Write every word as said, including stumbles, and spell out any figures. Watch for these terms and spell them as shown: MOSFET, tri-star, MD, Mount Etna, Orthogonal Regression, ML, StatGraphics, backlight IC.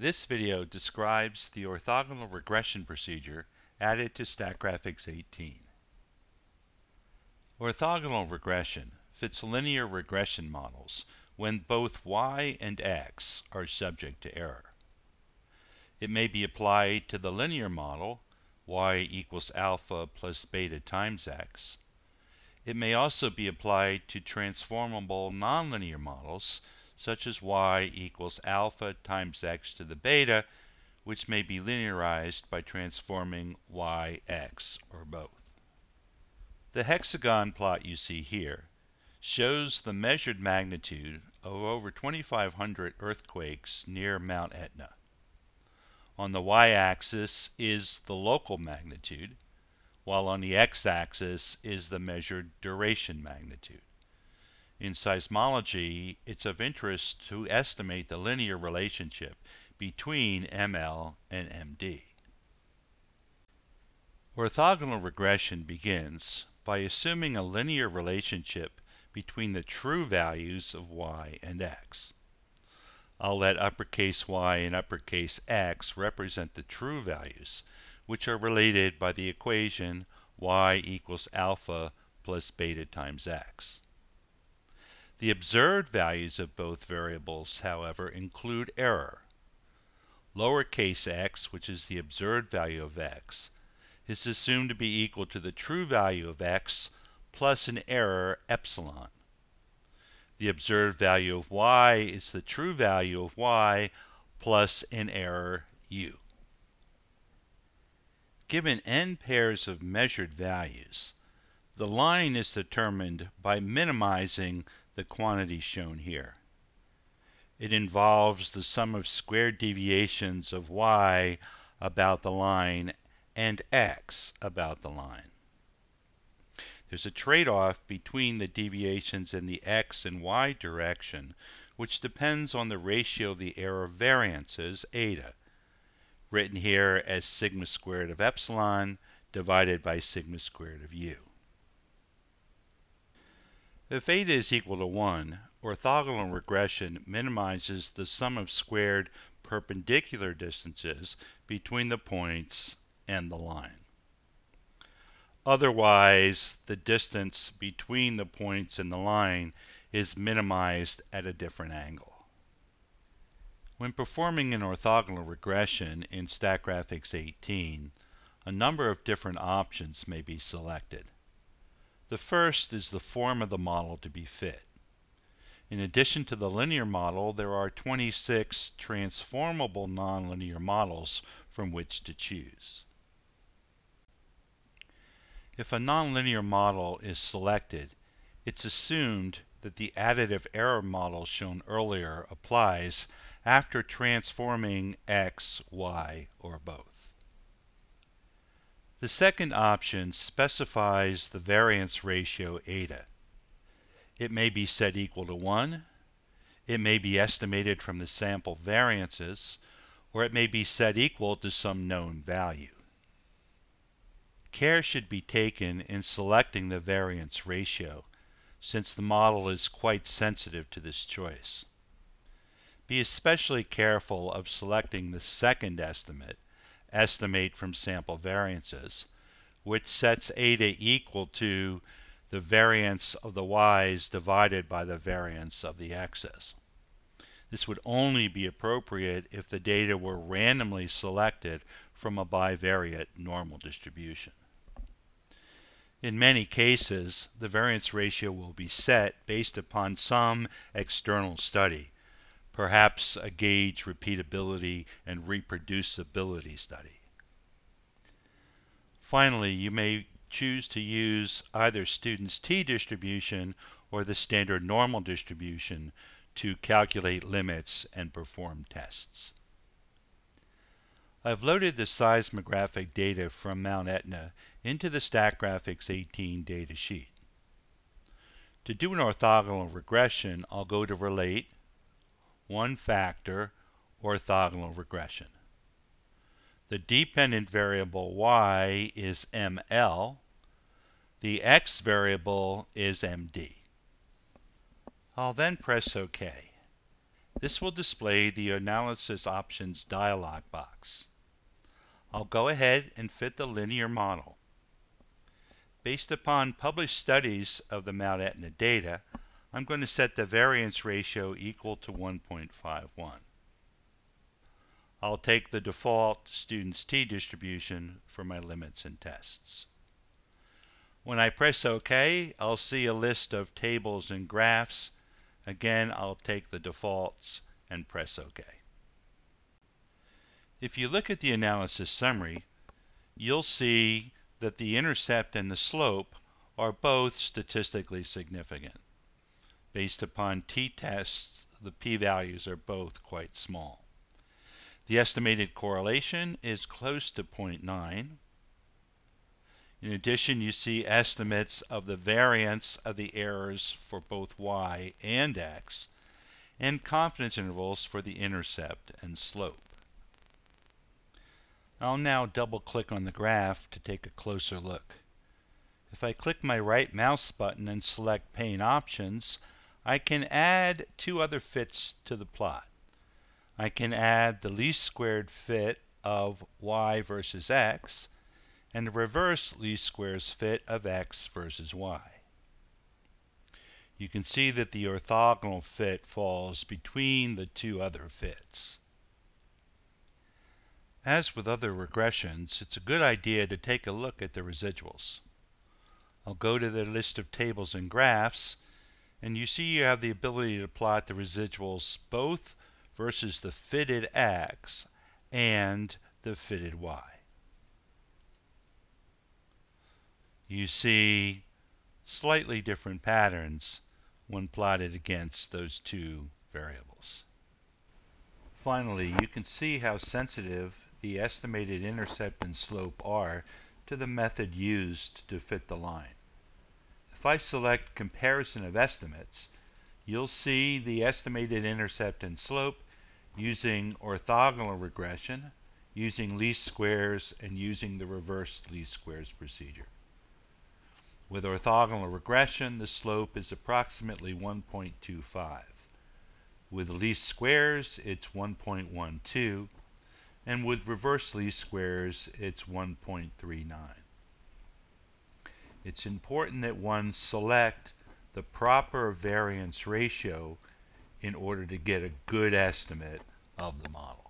This video describes the orthogonal regression procedure added to StatGraphics eighteen. Orthogonal regression fits linear regression models when both y and x are subject to error. It may be applied to the linear model y equals alpha plus beta times x. It may also be applied to transformable nonlinear models such as y equals alpha times x to the beta, which may be linearized by transforming y, x, or both. The hexagon plot you see here shows the measured magnitude of over twenty-five hundred earthquakes near Mount Etna. On the y-axis is the local magnitude, while on the x-axis is the measured duration magnitude. In seismology, it's of interest to estimate the linear relationship between M L and M D. Orthogonal regression begins by assuming a linear relationship between the true values of y and x. I'll let uppercase Y and uppercase X represent the true values, which are related by the equation y equals alpha plus beta times x. The observed values of both variables, however, include error. Lowercase x, which is the observed value of x, is assumed to be equal to the true value of x plus an error epsilon. The observed value of y is the true value of y plus an error u. Given n pairs of measured values, the line is determined by minimizing the quantity shown here. It involves the sum of squared deviations of y about the line and x about the line. There's a trade-off between the deviations in the x and y direction, which depends on the ratio of the error variances, eta, written here as sigma squared of epsilon divided by sigma squared of u. If eta is equal to one, orthogonal regression minimizes the sum of squared perpendicular distances between the points and the line. Otherwise, the distance between the points and the line is minimized at a different angle. When performing an orthogonal regression in StatGraphics eighteen, a number of different options may be selected. The first is the form of the model to be fit. In addition to the linear model, there are twenty-six transformable nonlinear models from which to choose. If a nonlinear model is selected, it's assumed that the additive error model shown earlier applies after transforming x, y, or both. The second option specifies the variance ratio eta. It may be set equal to one, it may be estimated from the sample variances, or it may be set equal to some known value. Care should be taken in selecting the variance ratio, since the model is quite sensitive to this choice. Be especially careful of selecting the second estimate, estimate from sample variances, which sets eta equal to the variance of the y's divided by the variance of the x's. This would only be appropriate if the data were randomly selected from a bivariate normal distribution. In many cases, the variance ratio will be set based upon some external study, perhaps a gauge repeatability and reproducibility study. Finally, you may choose to use either student's t-distribution or the standard normal distribution to calculate limits and perform tests. I've loaded the seismographic data from Mount Etna into the StatGraphics eighteen datasheet. To do an orthogonal regression, I'll go to Relate, One Factor, Orthogonal Regression. The dependent variable y is M L. The x variable is M D. I'll then press OK. This will display the Analysis Options dialog box. I'll go ahead and fit the linear model. Based upon published studies of the Mount Etna data, I'm going to set the variance ratio equal to one point five one. I'll take the default student's t distribution for my limits and tests. When I press OK, I'll see a list of tables and graphs. Again, I'll take the defaults and press OK. If you look at the analysis summary, you'll see that the intercept and the slope are both statistically significant. Based upon t-tests, the p-values are both quite small. The estimated correlation is close to zero point nine. In addition, you see estimates of the variance of the errors for both y and x, and confidence intervals for the intercept and slope. I'll now double-click on the graph to take a closer look. If I click my right mouse button and select Pane Options, I can add two other fits to the plot. I can add the least squared fit of y versus x and the reverse least squares fit of x versus y. You can see that the orthogonal fit falls between the two other fits. As with other regressions, it's a good idea to take a look at the residuals. I'll go to the list of tables and graphs, and you see you have the ability to plot the residuals both versus the fitted x and the fitted y. You see slightly different patterns when plotted against those two variables. Finally, you can see how sensitive the estimated intercept and slope are to the method used to fit the line. If I select Comparison of Estimates, you'll see the estimated intercept and slope using orthogonal regression, using least squares, and using the reverse least squares procedure. With orthogonal regression, the slope is approximately one point two five. With least squares, it's one point one two, and with reverse least squares, it's one point three nine. It's important that one select the proper variance ratio in order to get a good estimate of the model.